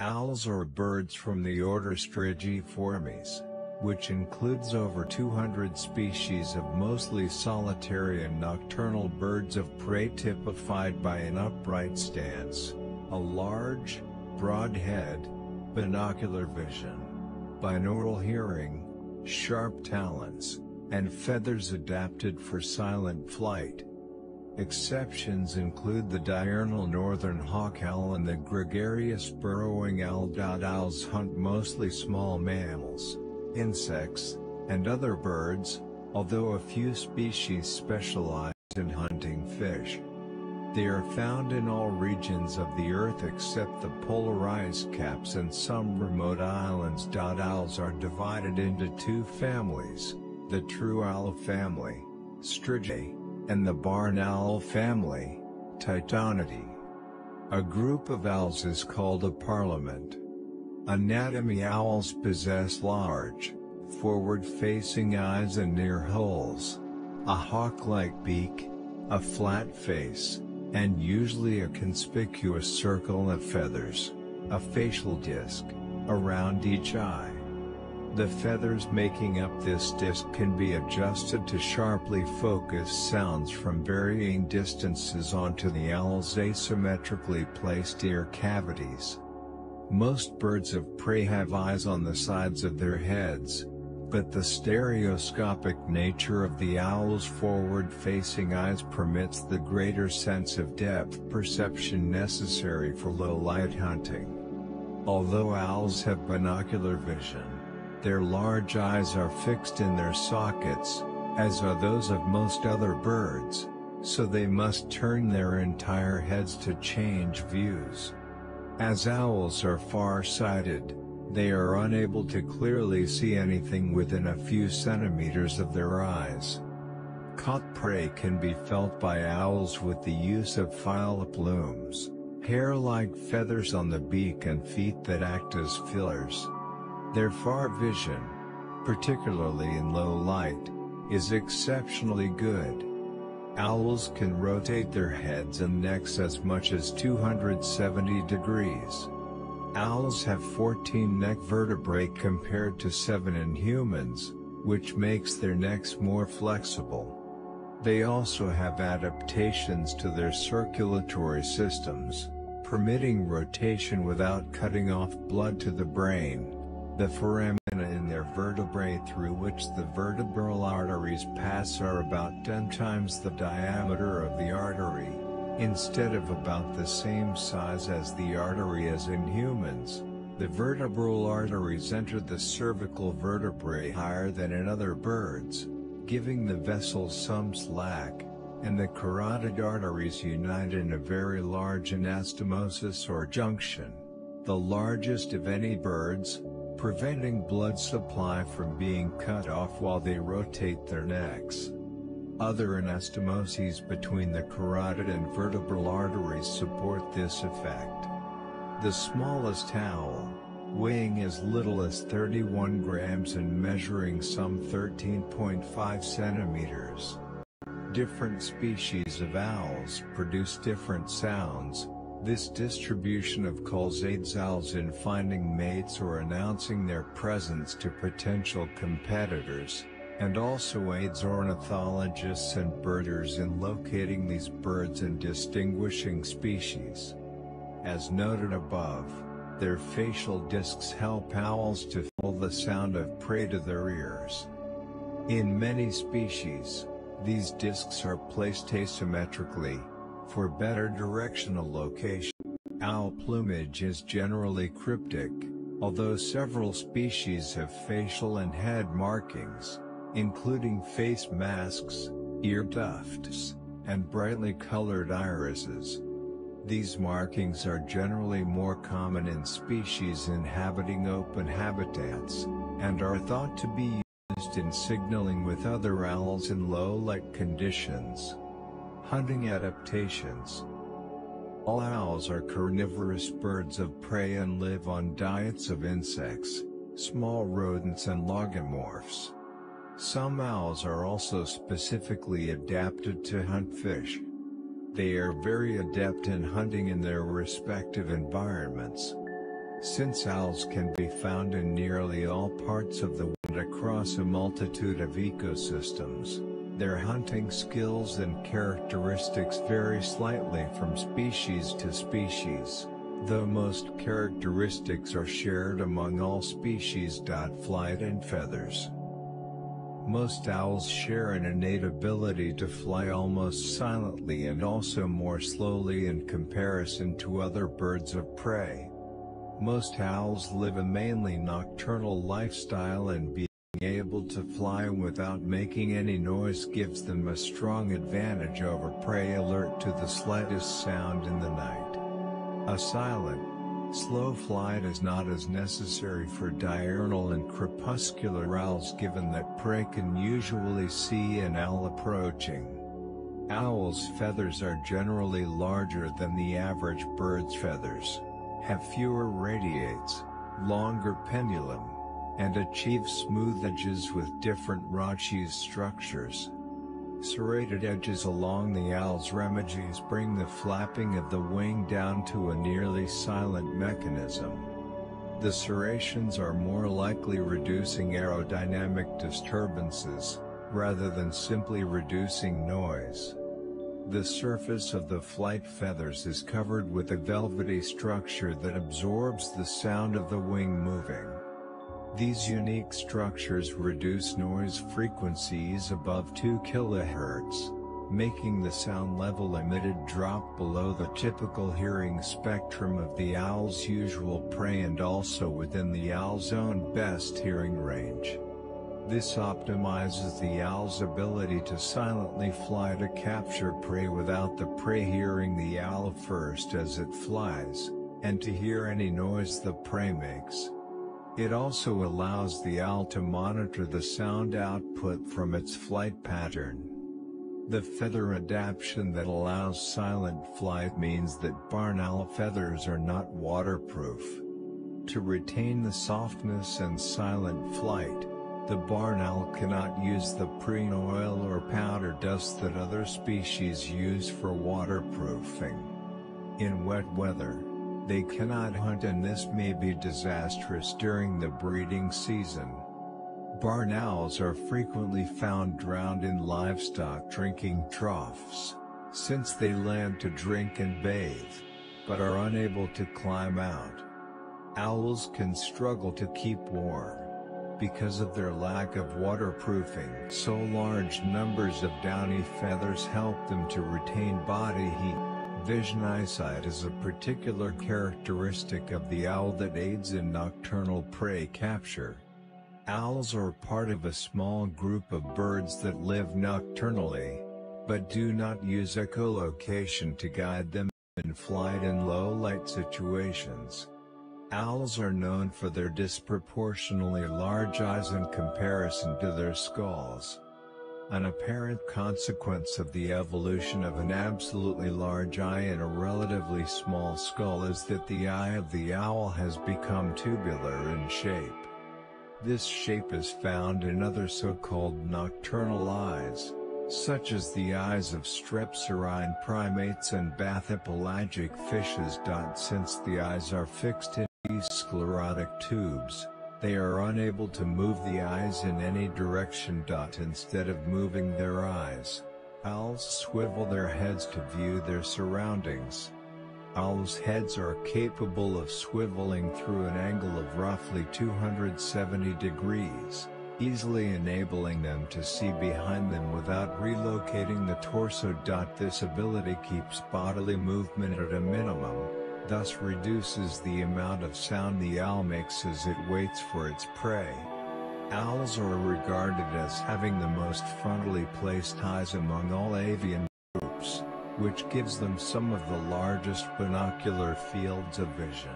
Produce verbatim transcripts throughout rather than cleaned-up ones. owls or birds from the order Strigiformes, which includes over two hundred species of mostly solitary and nocturnal birds of prey typified by an upright stance, a large, broad head, binocular vision, binaural hearing, sharp talons, and feathers adapted for silent flight. Exceptions include the diurnal northern hawk owl and the gregarious burrowing owl. Owls hunt mostly small mammals, insects, and other birds, although a few species specialize in hunting fish. They are found in all regions of the earth except the polar ice caps and some remote islands. Owls are divided into two families, the true owl family, Strigidae, and the barn owl family, Tytonidae. A group of owls is called a parliament. Anatomy: owls possess large, forward-facing eyes and near holes, a hawk-like beak, a flat face, and usually a conspicuous circle of feathers, a facial disc, around each eye. The feathers making up this disc can be adjusted to sharply focus sounds from varying distances onto the owl's asymmetrically placed ear cavities. Most birds of prey have eyes on the sides of their heads, but the stereoscopic nature of the owl's forward-facing eyes permits the greater sense of depth perception necessary for low-light hunting. Although owls have binocular vision, their large eyes are fixed in their sockets, as are those of most other birds, so they must turn their entire heads to change views. As owls are far-sighted, they are unable to clearly see anything within a few centimeters of their eyes. Caught prey can be felt by owls with the use of phyla plumes, hair-like feathers on the beak and feet that act as fillers. Their far vision, particularly in low light, is exceptionally good. Owls can rotate their heads and necks as much as two hundred seventy degrees. Owls have fourteen neck vertebrae compared to seven in humans, which makes their necks more flexible. They also have adaptations to their circulatory systems, permitting rotation without cutting off blood to the brain. The foramina in their vertebrae through which the vertebral arteries pass are about ten times the diameter of the artery, instead of about the same size as the artery as in humans. The vertebral arteries enter the cervical vertebrae higher than in other birds, giving the vessel some slack, and the carotid arteries unite in a very large anastomosis or junction, the largest of any birds, preventing blood supply from being cut off while they rotate their necks. Other anastomoses between the carotid and vertebral arteries support this effect. The smallest owl, weighing as little as thirty-one grams and measuring some thirteen point five centimeters. Different species of owls produce different sounds. This distribution of calls aids owls in finding mates or announcing their presence to potential competitors, and also aids ornithologists and birders in locating these birds and distinguishing species. As noted above, their facial discs help owls to fill the sound of prey to their ears. In many species, these discs are placed asymmetrically, for better directional location. Owl plumage is generally cryptic, although several species have facial and head markings, including face masks, ear tufts, and brightly colored irises. These markings are generally more common in species inhabiting open habitats, and are thought to be used in signaling with other owls in low-light conditions. Hunting adaptations. All owls are carnivorous birds of prey and live on diets of insects, small rodents and logomorphs. Some owls are also specifically adapted to hunt fish. They are very adept in hunting in their respective environments. Since owls can be found in nearly all parts of the world across a multitude of ecosystems, their hunting skills and characteristics vary slightly from species to species, though most characteristics are shared among all species. Flight and feathers. Most owls share an innate ability to fly almost silently and also more slowly in comparison to other birds of prey. Most owls live a mainly nocturnal lifestyle, and being able to fly without making any noise gives them a strong advantage over prey alert to the slightest sound in the night. A silent, slow flight is not as necessary for diurnal and crepuscular owls, given that prey can usually see an owl approaching. Owls' feathers are generally larger than the average bird's feathers, have fewer radiates, longer pendulum, and achieve smooth edges with different rachis structures. Serrated edges along the owl's remiges bring the flapping of the wing down to a nearly silent mechanism. The serrations are more likely reducing aerodynamic disturbances, rather than simply reducing noise. The surface of the flight feathers is covered with a velvety structure that absorbs the sound of the wing moving. These unique structures reduce noise frequencies above two kilohertz, making the sound level emitted drop below the typical hearing spectrum of the owl's usual prey and also within the owl's own best hearing range. This optimizes the owl's ability to silently fly to capture prey without the prey hearing the owl first as it flies, and to hear any noise the prey makes. It also allows the owl to monitor the sound output from its flight pattern. The feather adaptation that allows silent flight means that barn owl feathers are not waterproof. To retain the softness and silent flight, the barn owl cannot use the preen oil or powder dust that other species use for waterproofing. In wet weather, they cannot hunt, and this may be disastrous during the breeding season. Barn owls are frequently found drowned in livestock drinking troughs, since they land to drink and bathe, but are unable to climb out. Owls can struggle to keep warm because of their lack of waterproofing, so large numbers of downy feathers help them to retain body heat. Vision eyesight is a particular characteristic of the owl that aids in nocturnal prey capture. Owls are part of a small group of birds that live nocturnally, but do not use echolocation to guide them in flight in low-light situations. Owls are known for their disproportionately large eyes in comparison to their skulls. An apparent consequence of the evolution of an absolutely large eye and a relatively small skull is that the eye of the owl has become tubular in shape. This shape is found in other so-called nocturnal eyes, such as the eyes of strepsirrhine primates and bathypelagic fishes. Since the eyes are fixed in these sclerotic tubes, they are unable to move the eyes in any direction. Instead of moving their eyes, owls swivel their heads to view their surroundings. Owls' heads are capable of swiveling through an angle of roughly two hundred seventy degrees, easily enabling them to see behind them without relocating the torso. This ability keeps bodily movement at a minimum, thus reduces the amount of sound the owl makes as it waits for its prey. Owls are regarded as having the most frontally placed eyes among all avian groups, which gives them some of the largest binocular fields of vision.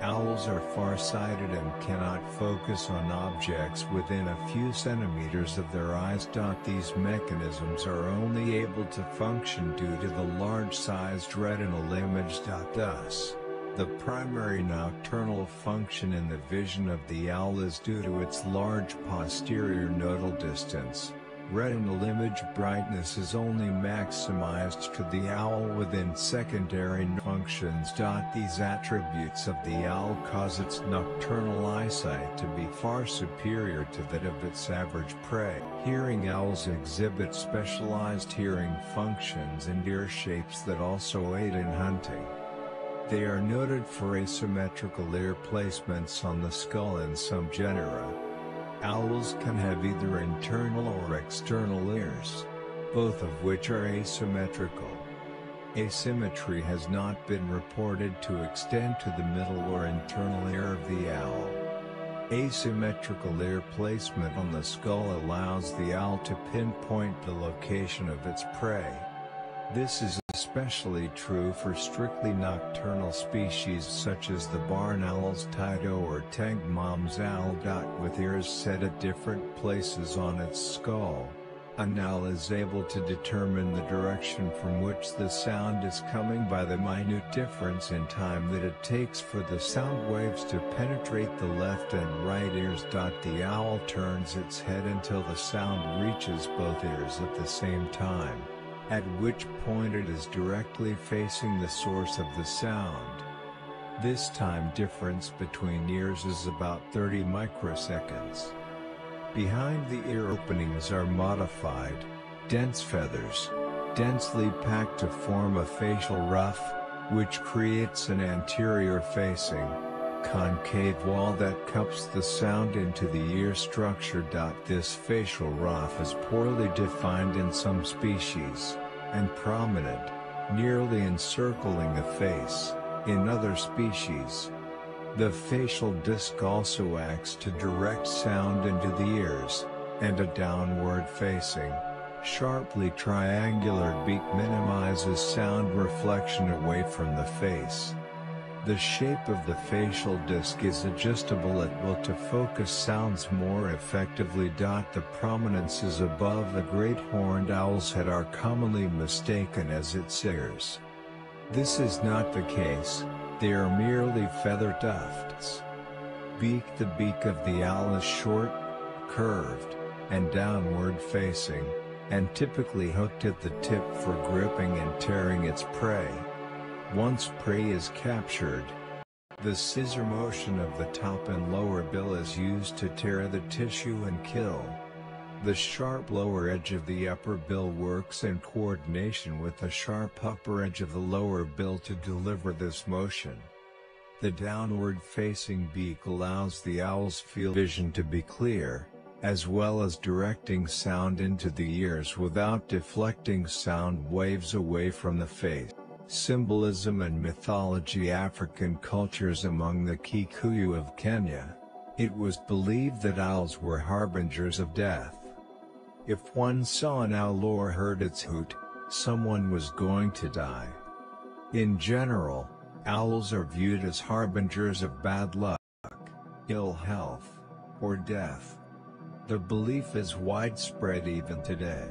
Owls are farsighted and cannot focus on objects within a few centimeters of their eyes. These mechanisms are only able to function due to the large-sized retinal image. Thus, the primary nocturnal function in the vision of the owl is due to its large posterior nodal distance, retinal image brightness is only maximized to the owl within secondary functions. These attributes of the owl cause its nocturnal eyesight to be far superior to that of its average prey. Hearing owls exhibit specialized hearing functions and ear shapes that also aid in hunting. They are noted for asymmetrical ear placements on the skull in some genera. Owls can have either internal or external ears, both of which are asymmetrical. Asymmetry has not been reported to extend to the middle or internal ear of the owl. Asymmetrical ear placement on the skull allows the owl to pinpoint the location of its prey. This is especially true for strictly nocturnal species such as the barn owl's Tyto or Tangmom's owl. With ears set at different places on its skull, an owl is able to determine the direction from which the sound is coming by the minute difference in time that it takes for the sound waves to penetrate the left and right ears. The owl turns its head until the sound reaches both ears at the same time, at which point it is directly facing the source of the sound. This time difference between ears is about thirty microseconds. Behind the ear openings are modified, dense feathers, densely packed to form a facial ruff, which creates an anterior facing, concave wall that cups the sound into the ear structure. This facial ruff is poorly defined in some species, and prominent, nearly encircling the face, in other species. The facial disc also acts to direct sound into the ears, and a downward facing, sharply triangular beak minimizes sound reflection away from the face. The shape of the facial disc is adjustable at will to focus sounds more effectively. The prominences above the great horned owl's head are commonly mistaken as its ears. This is not the case, they are merely feather tufts. Beak. The beak of the owl is short, curved, and downward facing, and typically hooked at the tip for gripping and tearing its prey. Once prey is captured, the scissor motion of the top and lower bill is used to tear the tissue and kill. The sharp lower edge of the upper bill works in coordination with the sharp upper edge of the lower bill to deliver this motion. The downward facing beak allows the owl's field vision to be clear, as well as directing sound into the ears without deflecting sound waves away from the face. Symbolism and mythology. African cultures. Among the Kikuyu of Kenya, it was believed that owls were harbingers of death. If one saw an owl or heard its hoot, someone was going to die. In general, owls are viewed as harbingers of bad luck, ill health, or death. The belief is widespread even today.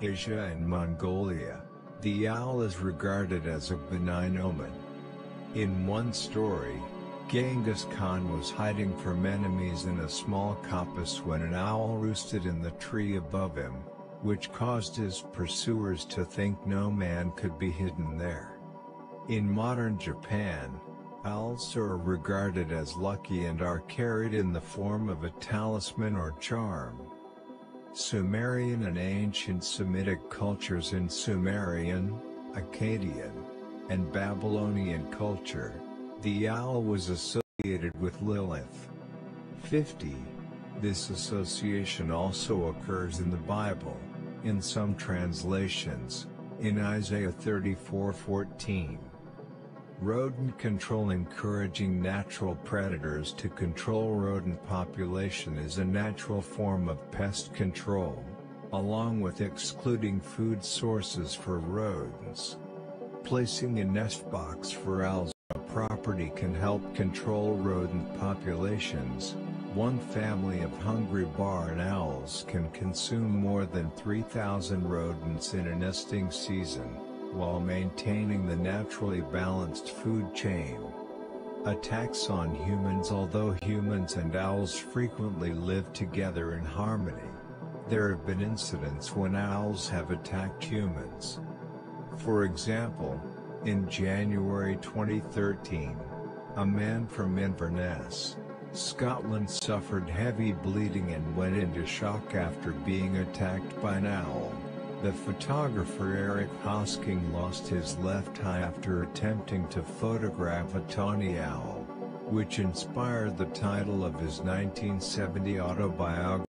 Asia and Mongolia. The owl is regarded as a benign omen. In one story, Genghis Khan was hiding from enemies in a small coppice when an owl roosted in the tree above him, which caused his pursuers to think no man could be hidden there. In modern Japan, owls are regarded as lucky and are carried in the form of a talisman or charm. Sumerian and ancient Semitic cultures. In Sumerian, Akkadian, and Babylonian culture, the owl was associated with Lilith. fifty. This association also occurs in the Bible, in some translations, in Isaiah thirty-four fourteen. Rodent control. Encouraging natural predators to control rodent population is a natural form of pest control, along with excluding food sources for rodents. Placing a nest box for owls on a property can help control rodent populations. One family of hungry barn owls can consume more than three thousand rodents in a nesting season, while maintaining the naturally balanced food chain. Attacks on humans. Although humans and owls frequently live together in harmony, There have been incidents when owls have attacked humans. For example, in January twenty thirteen, a man from Inverness, Scotland suffered heavy bleeding and went into shock after being attacked by an owl. The photographer Eric Hosking lost his left eye after attempting to photograph a tawny owl, which inspired the title of his nineteen seventy autobiography.